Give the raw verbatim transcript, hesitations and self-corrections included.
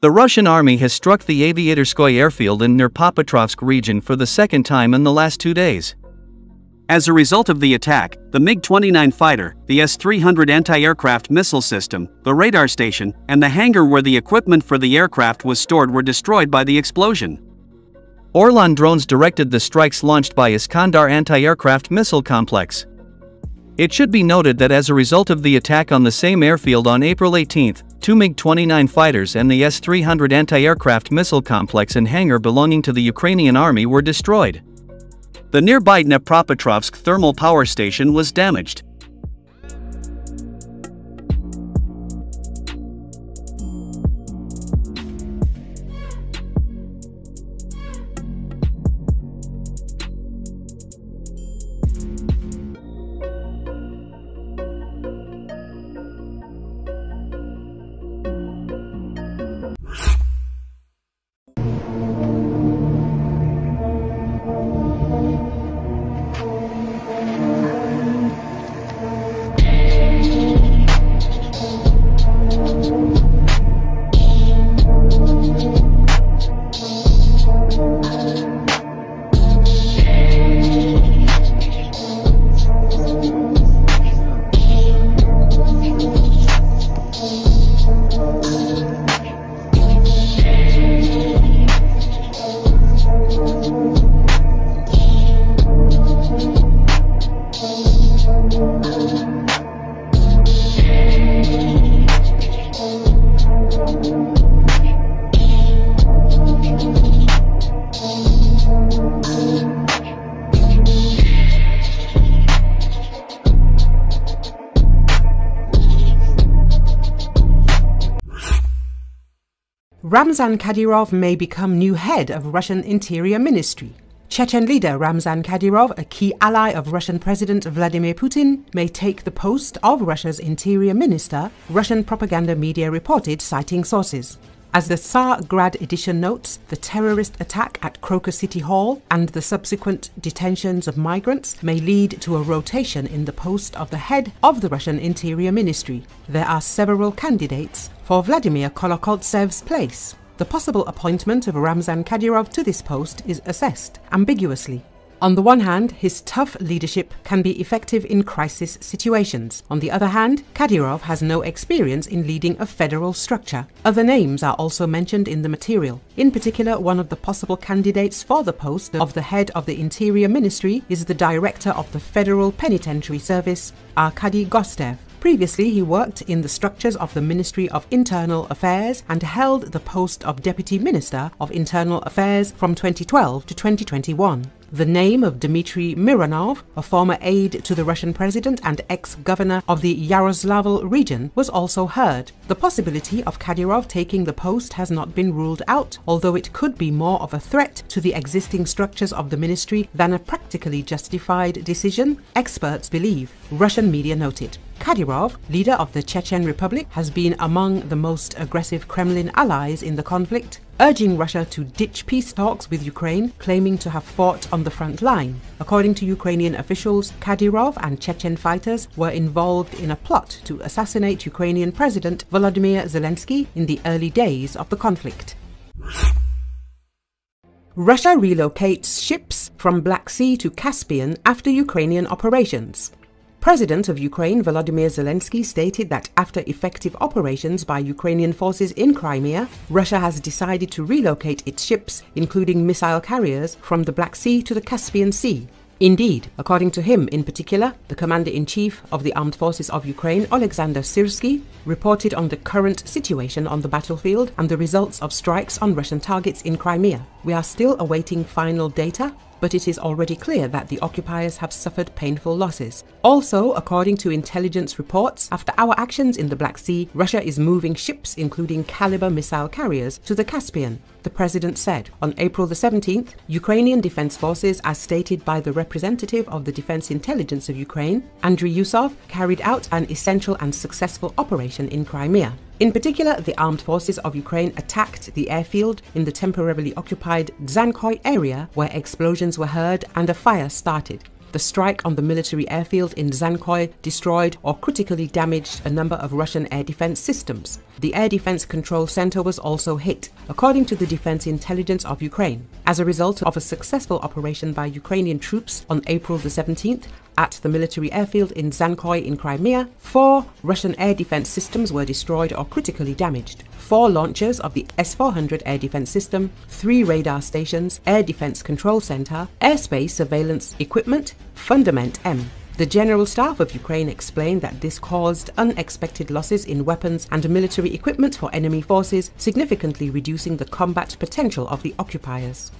The Russian army has struck the Aviatorskoye airfield in Nerpopotrovsk region for the second time in the last two days. As a result of the attack, the MiG twenty-nine fighter, the S three hundred anti-aircraft missile system, the radar station, and the hangar where the equipment for the aircraft was stored were destroyed by the explosion. Orlan drones directed the strikes launched by Iskander anti-aircraft missile complex. It should be noted that as a result of the attack on the same airfield on April eighteenth, two MiG twenty-nine fighters and the S three hundred anti-aircraft missile complex and hangar belonging to the Ukrainian army were destroyed. The nearby Dnipropetrovsk thermal power station was damaged. Ramzan Kadyrov may become new head of Russian Interior Ministry. Chechen leader Ramzan Kadyrov, a key ally of Russian President Vladimir Putin, may take the post of Russia's Interior Minister, Russian propaganda media reported, citing sources. As the Tsargrad edition notes, the terrorist attack at Crocus City Hall and the subsequent detentions of migrants may lead to a rotation in the post of the head of the Russian Interior Ministry. There are several candidates for Vladimir Kolokoltsev's place. The possible appointment of Ramzan Kadyrov to this post is assessed ambiguously. On the one hand, his tough leadership can be effective in crisis situations. On the other hand, Kadyrov has no experience in leading a federal structure. Other names are also mentioned in the material. In particular, one of the possible candidates for the post of the head of the Interior Ministry is the director of the Federal Penitentiary Service, Arkady Gostev. Previously, he worked in the structures of the Ministry of Internal Affairs and held the post of Deputy Minister of Internal Affairs from twenty twelve to twenty twenty-one. The name of Dmitry Mironov, a former aide to the Russian president and ex-governor of the Yaroslavl region, was also heard. The possibility of Kadyrov taking the post has not been ruled out, although it could be more of a threat to the existing structures of the ministry than a practically justified decision, experts believe, Russian media noted. Kadyrov, leader of the Chechen Republic, has been among the most aggressive Kremlin allies in the conflict, urging Russia to ditch peace talks with Ukraine, claiming to have fought on the front line. According to Ukrainian officials, Kadyrov and Chechen fighters were involved in a plot to assassinate Ukrainian President Volodymyr Zelensky in the early days of the conflict. Russia relocates ships from Black Sea to Caspian after Ukrainian operations. President of Ukraine Volodymyr Zelensky stated that after effective operations by Ukrainian forces in Crimea, Russia has decided to relocate its ships, including missile carriers, from the Black Sea to the Caspian Sea. Indeed, according to him in particular, the Commander-in-Chief of the Armed Forces of Ukraine, Oleksandr Syrsky, reported on the current situation on the battlefield and the results of strikes on Russian targets in Crimea. We are still awaiting final data, but it is already clear that the occupiers have suffered painful losses. Also, according to intelligence reports, after our actions in the Black Sea, Russia is moving ships, including caliber missile carriers, to the Caspian, the president said. On April the seventeenth, Ukrainian Defense Forces, as stated by the representative of the Defense Intelligence of Ukraine, Andriy Yusov, carried out an essential and successful operation in Crimea. In particular, the armed forces of Ukraine attacked the airfield in the temporarily occupied Dzhankoy area, where explosions were heard and a fire started. The strike on the military airfield in Dzhankoy destroyed or critically damaged a number of Russian air defense systems. The Air Defense Control Center was also hit, according to the Defense Intelligence of Ukraine. As a result of a successful operation by Ukrainian troops on April the seventeenth at the military airfield in Dzhankoy in Crimea, four Russian air defense systems were destroyed or critically damaged. Four launchers of the S four hundred air defense system, three radar stations, Air Defense Control Center, airspace surveillance equipment, Fundament M. The General Staff of Ukraine explained that this caused unexpected losses in weapons and military equipment for enemy forces, significantly reducing the combat potential of the occupiers.